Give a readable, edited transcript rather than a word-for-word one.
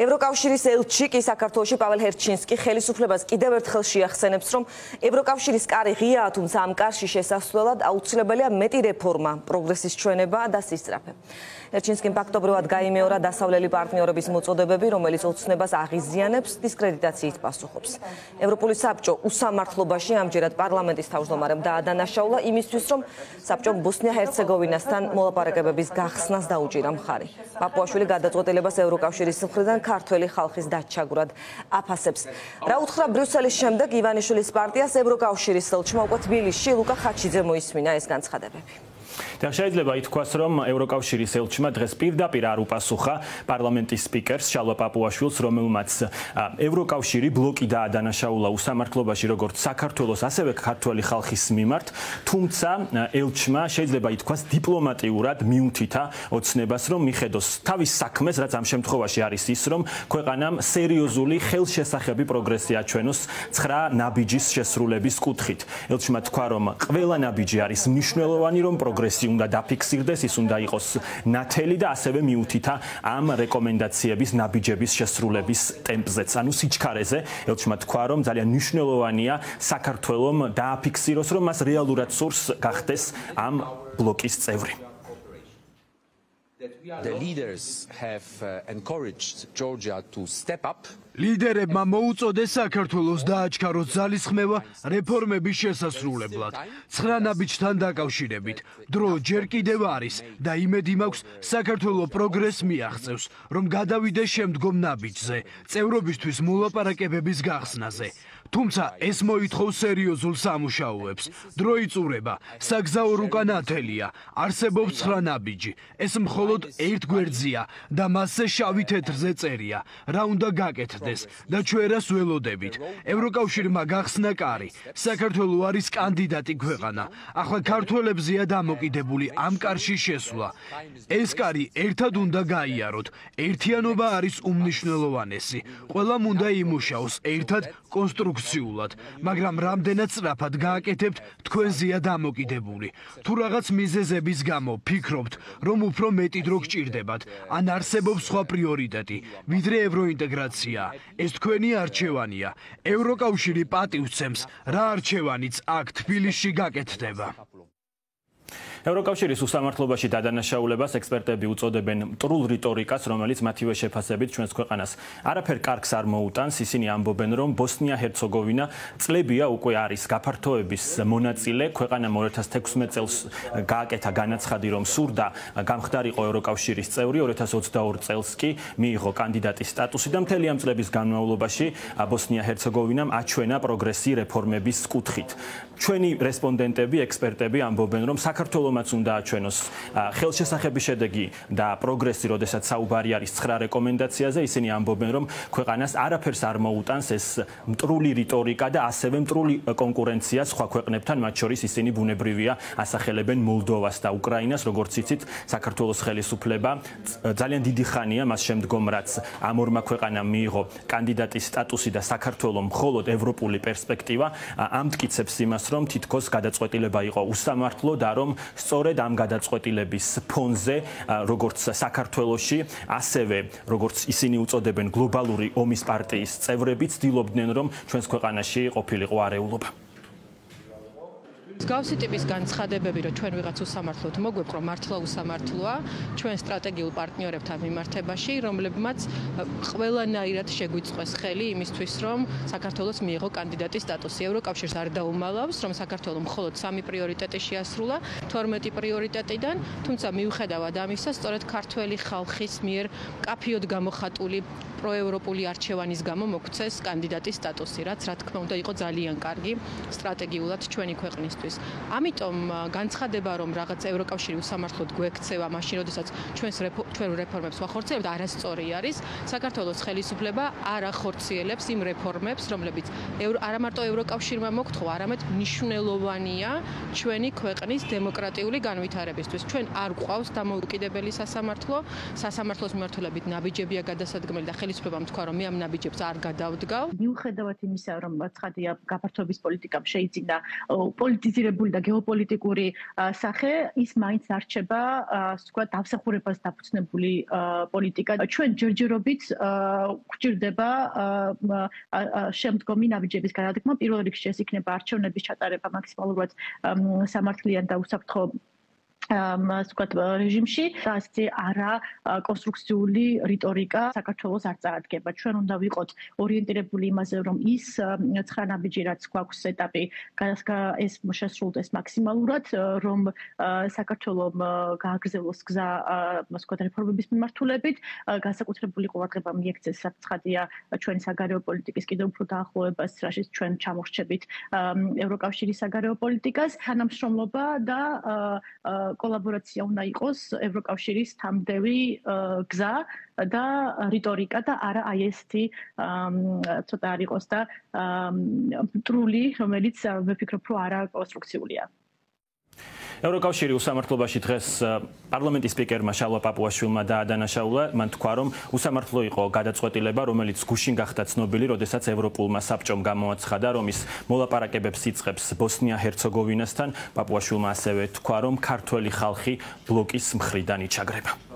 ევროკავშირის ელჩი კი საქართველოში პაველ ჰერჩინსკი ხელისუფლებას კიდევ ერთხელ შეახსენებს, რომ ევროკავშირის კარი ღიაა, თუმცა ამ კარში შესასვლელად აუცილებელია მეტი რეფორმა, პროგრესის ჩვენება და სისწრაფე. ჰერჩინსკიმ ფაქტობრივად გაიმეორა დასავლელი პარტნიორების მოწოდებები, რომელიც ოცნებას აღიზიანებს, დისკრედიტაციით პასუხობს. ევროპული საბჭო უსამართლობაში ამჯერად პარლამენტის თავმჯდომარემ დაადანაშაულა იმისთვის, რომ საბჭომ ბოსნია-ჰერცეგოვინასთან მოლაპარაკებების გახსნას დაუჭირა მხარი. პაპუაშვილი გადაწყვეტილებას ევროკავშირის მხრიდან ქართველი ხალხის დაჩაგვრად აფასებს. Რა უთხრა ბრიუსელის შემდეგ ივანიშვილის პარტიას ევროკავშირის ელჩმა უკვე თბილისში ლუკა ხაჩიძე მოისმინა ეს განცხადებები. Და შეიძლება ითქვას, რომ ევროკავშირის ელჩმა დღეს პირდაპირ არ უპასუხა პარლამენტის სპიკერს შალვა პაპუაშვილს, რომელმაც ევროკავშირი ბლოკი დაადანაშაულა უსამართლობაში როგორც საქართველოს, ასევე ქართველი ხალხის მიმართ, თუმცა ელჩმა შეიძლება ითქვას დიპლომატიურად მიუთითა ოცნებას, რომ მიხედოს თავის საქმეს, რაც ამ შემთხვევაში არის ის, რომ ქვეყანამ სერიოზული ხელშესახები პროგრესი აჩვენოს 9 ნაბიჯის შესრულების კუთხით. ელჩმა თქვა, რომ ყველა ნაბიჯი არის მნიშვნელოვანი, რომ პროგრესი უნდა დაფიქსირდეს, ის უნდა იყოს ნათელი და ასევე მიუთითა ამ რეკომენდაციების ნაბიჯების შესრულების ტემპზეც. Ანუ სიჩქარეზე ელჩმა თქვა, რომ ძალიან მნიშვნელოვანია საქართველოს დააფიქსიროს, რომ მას რეალურად სურს გახდეს ამ ბლოკის წევრი. The leaders have encouraged Georgia to step up. ლიდერებმა მოუწოდეს საქართველოს დააჩქაროს ძალისხმევა რეფორმების შესასრულებლად. 9 ნაბიჯთან დაკავშირებით. დრო ჯერ კიდევ არის და იმედი მაქვს საქართველოს პროგრესს მიაღწევს, რომ გადავიდეს შემდგომ ნაბიჯზე, წევრობისთვის მოლაპარაკებების გახსნაზე. Თუმცა ეს მოითხოვს სერიოზულ სამუშაოებს. დრო იწურება, საგზაო რუკა ნათელია, არსებობს 9 ნაბიჯი. ეს მხოლოდ ერთ გვერდზეა და მასზე შავი თეთრზე წერია, რა უნდა გაკეთდეს და ჩვენს ველოდებით. ევროკავშირმა გახსნა კარი, საქართველო არის კანდიდატი ქვეყანა. Ახლა ქართველებზეა დამოკიდებული ამ კარში შესვლა. ეს კარი ერთად უნდა გაიაროთ. ერთიანობა არის უმნიშვნელოვანესი. ყველამ უნდა იმუშაოს ერთად კონსტრუქციულად. Მაგრამ რამდენად სწრაფად გააკეთებთ, თქვენზეა დამოკიდებული. Თუ რაღაც მიზეზების გამო ფიქრობთ, რომ უფრო მეტი დრო გჭირდებათ, ან არსებობს სხვა პრიორიტეტი, ვიდრე ევროინტეგრაცია, ეს თქვენი არჩევანია. ევროკავშირი პატივცემს, რა არჩევანიც აქ თბილისში გაკეთდება. ევროკავშირის უსამართლობაში დადანაშაულებას ექსპერტები უწოდებენ მტრულ რიტორიკას, რომელიც მათივე შეფასებით ჩვენს ქვეყანას არაფერ კარგს არ მოუტანს. ისინი ამბობენ, რომ ბოსნია-ჰერცეგოვინა წლებია უკვე არის გაფართოების მონაწილე. ქვეყანამ 2016 წელს გააკეთა განაცხადი, რომ სურდა გამხდარიყო ევროკავშირის წევრი, 2022 წელს კი მიიღო კანდიდატის სტატუსი და მთელი ამ წლების განმავლობაში ბოსნია-ჰერცეგოვინამ აჩვენა პროგრესი რეფორმების კუთხით. ჩვენი რესპონდენტები, ექსპერტები ამბობენ, რომ საქართველო მას უნდა აჩვენოს ხელშესახების შედეგი და პროგრესი, როდესაც საუბარი არის 9 რეკომენდაციაზე, ისინი ამბობენ, რომ ქვეყანას არაფერს არ მოუტანს ეს მტრული რიტორიკა და ასევე მტრული კონკურენცია სხვა ქვეყნებთან, მათ შორის ისინი ბუნებრივია ასახელებენ მოლდოვას და უკრაინას. როგორც იცით, საქართველოს ხელისუფლება ძალიან დიდი ხანია მას შემდგომ, რაც ამ ორმა ქვეყანამ მიიღო კანდიდატის სტატუსი და საქართველოს მხოლოდ ევროპული პერსპექტივა ამტკიცებს იმას, რომ თითქოს გადაწყვეტილება იყო უსამართლო და რომ სწორედ ამ გადაწყვეტილების ფონზე, როგორც საქართველოში, ასევე როგორც ისინი უწოდებენ გლობალური ომის პარტიის წევრებიც, ცდილობდნენ, რომ ჩვენს ქვეყანაში ყოფილიყო არეულობა. Მსგავსი ტიპის განცხადებები, რომ ჩვენ ვიღაც უსამართლოდ მოგვეპყრო, მართლა უსამართლოა ჩვენ სტრატეგიულ პარტნიორებთან მიმართებაში, რომლებმაც ყველანაირად შეგვიწყეს ხელი იმისთვის, რომ საქართველოს მიიღო კანდიდატის სტატუსი. ევროკავშირს არ დაუმალავს, რომ საქართველო მხოლოდ 3 პრიორიტეტი შეასრულა, 12 პრიორიტეტიდან, თუმცა მიუხედავად ამისა, სწორედ ქართველი ხალხის მიერ კაფიოდ გამოხატული პროევროპული არჩევანის გამო მოგვცეს კანდიდატის სტატუსი, რაც რა თქმა უნდა იყო ძალიან კარგი სტრატეგიულად ჩვენი ქვეყნისთვის. Ამიტომ განცხადება, რომ რაღაც ევროკავშირი უსამართლოდ გვექცევა, მაშინ როდესაც ჩვენ რეფორმებს ვახორციელებთ, არასწორი არის. საქართველოს ხელისუფლება არ ახორციელებს იმ რეფორმებს, რომლებიც არამარტო ევროკავშირმა მოგთხოვა, არამედ მნიშვნელოვანია ჩვენი ქვეყნის დემოკრატიული განვითარებისთვის. ჩვენ არ გვყავს დამოუკიდებელი სასამართლო, სასამართლოს მიმართულებით ნაბიჯებია გადასადგმელი და ხელისუფლებამ თქვა, რომ მე ამ ნაბიჯებს არ გადავდგავ. მიუხედავად იმისა, რომ ცხადია გაფართოების პოლიტიკამ შეიძინა პოლიტიზირებული და გეოპოლიტიკური სახე, ის მაინც არჩება, ასე ვთქვათ, დამსახურებას დაფუძნებული პოლიტიკა. Ჩვენ ჯერჯერობით გვჭირდება შემდგომი ნაბიჯების გადადგმა. პირველ რიგში ეს იქნება არჩევნების ჩატარება მაქსიმალურად სამართლიანი და უსაფრთხო რეჟიმში, ასე არა კონსტრუქციული რიტორიკა საქართველოს არ წაადგება. ჩვენ უნდა ვიყოთ ორიენტირებული იმაზე, რომ ის ცხრა ნაბიჯი, რაც გვაქვს ეტაპი, ეს შესრულდეს მაქსიმალურად, რომ საქართველომ გააგრძელოს გზა რეფორმების მიმართულებით, განსაკუთრებული ყურადღება მიექცეს, რაც ცხადია, ჩვენი საგარეო პოლიტიკის კიდევ უფრო დაახლოებას, რაშიც ჩვენ ჩამოხრჩებით ევროკავშირის საგარეო პოლიტიკას, თანამშრომლობა და კოლაბორაცია უნდა იყოს ევროკავშირის თამდევი გზა და რიტორიკა და არა აი ესეთი ცოტა არ იყოს და მტრული, რომელიც ვფიქრობ, რომ არა კონსტრუქციულია. Ევროკავშირი უსამართლობაში დღეს პარლამენტის სპიკერმა შალვა პაპუაშვილმა დაადანაშაულა, მან თქვა, რომ უსამართლო იყო გადაწყვეტილება, რომელიც გუშინ გახდა ცნობილი, როდესაც ევროპულმა საბჭომ გამოაცხადა, რომ ის მოლაპარაკებებს იწყებს ბოსნია-ჰერცეგოვინასთან. პაპუაშვილმა ასევე თქვა, რომ ქართველი ხალხი ბლოკის მხრიდან იჩაგრება.